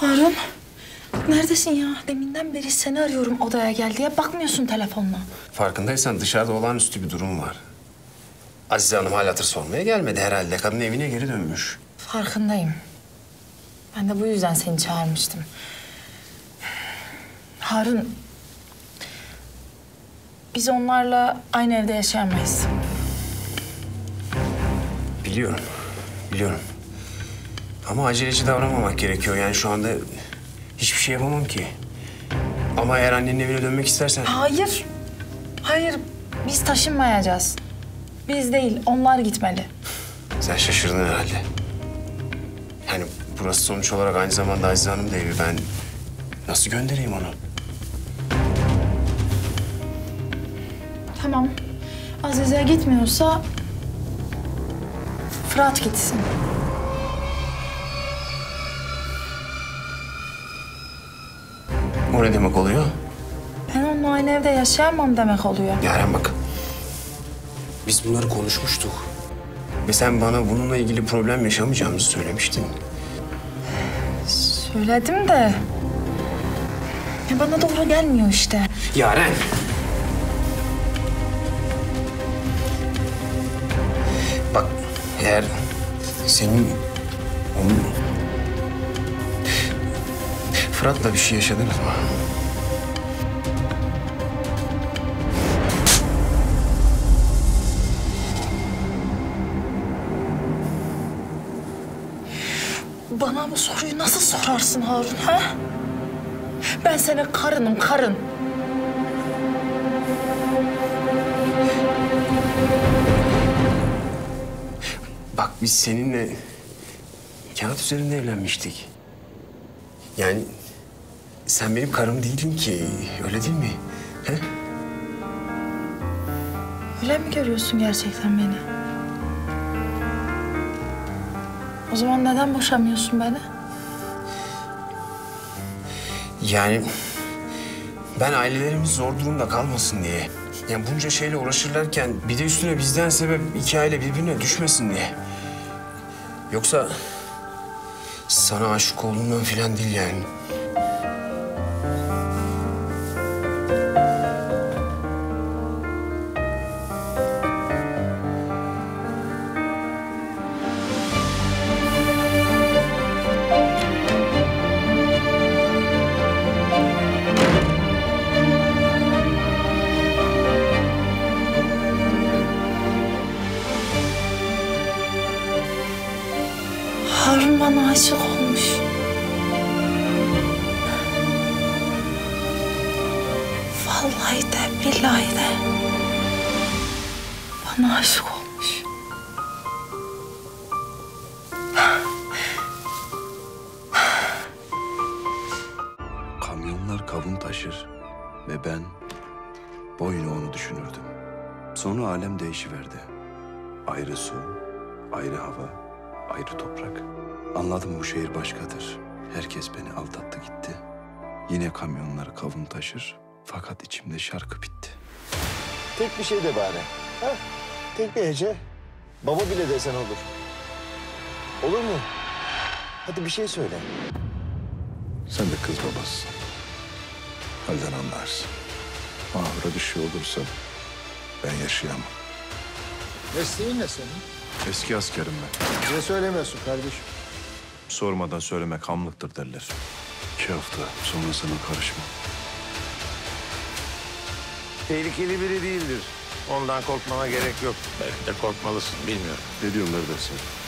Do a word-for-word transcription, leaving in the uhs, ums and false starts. Harun, neredesin ya? Deminden beri seni arıyorum odaya gel diye. Bakmıyorsun telefonla. Farkındaysan dışarıda olağanüstü bir durum var. Azize Hanım hal hatır sormaya gelmedi herhalde. Kadın evine geri dönmüş. Farkındayım. Ben de bu yüzden seni çağırmıştım. Harun, biz onlarla aynı evde yaşayamayız. Biliyorum, biliyorum. Ama aceleci davranmamak gerekiyor. Yani şu anda hiçbir şey yapamam ki. Ama eğer annenin evine dönmek istersen... Hayır, hayır. Biz taşınmayacağız. Biz değil, onlar gitmeli. Sen şaşırdın herhalde. Yani burası sonuç olarak aynı zamanda Azize Hanım da evi. Ben nasıl göndereyim onu? Tamam. Azize gitmiyorsa... Fırat gitsin. O ne demek oluyor? Ben onunla aynı evde yaşayamam demek oluyor. Yaren bak. Biz bunları konuşmuştuk. Ve sen bana bununla ilgili problem yaşamayacağımızı söylemiştin. Söyledim de... Ya bana doğru gelmiyor işte. Yaren! Bak eğer senin... Onun... Fırat'la bir şey yaşadınız mı? Bana bu soruyu nasıl sorarsın Harun, ha? Ben senin karınım, karın. Bak biz seninle kağıt üzerinde evlenmiştik. Yani sen benim karım değildin ki, öyle değil mi? He? Öyle mi görüyorsun gerçekten beni? O zaman neden boşamıyorsun beni? Yani ben ailelerimiz zor durumda kalmasın diye. Yani bunca şeyle uğraşırlarken bir de üstüne bizden sebep iki aile birbirine düşmesin diye. Yoksa sana aşık olduğumdan falan değil yani. Harun bana aşık olmuş. Vallahi de billahi de bana aşık olmuş. Kamyonlar kavun taşır ve ben boyuna onu düşünürdüm. Sonra alem değişiverdi. Ayrı su, ayrı hava, ayrı toprak. Anladım bu şehir başkadır. Herkes beni aldattı gitti. Yine kamyonları kavun taşır. Fakat içimde şarkı bitti. Tek bir şey de bari. Ha? Tek bir hece. Baba bile desen olur. Olur mu? Hadi bir şey söyle. Sen de kız babasısın. Halden anlarsın. Mahur'a bir şey olursa ben yaşayamam. Mesleğin ne senin? Eski askerim ben. Niye söylemiyorsun kardeşim? Sormadan söylemek hamlıktır derler. İki hafta sonrasına karışma. Tehlikeli biri değildir. Ondan korkmana gerek yok. Belki de korkmalısın, bilmiyorum. Ne diyorlar dersin?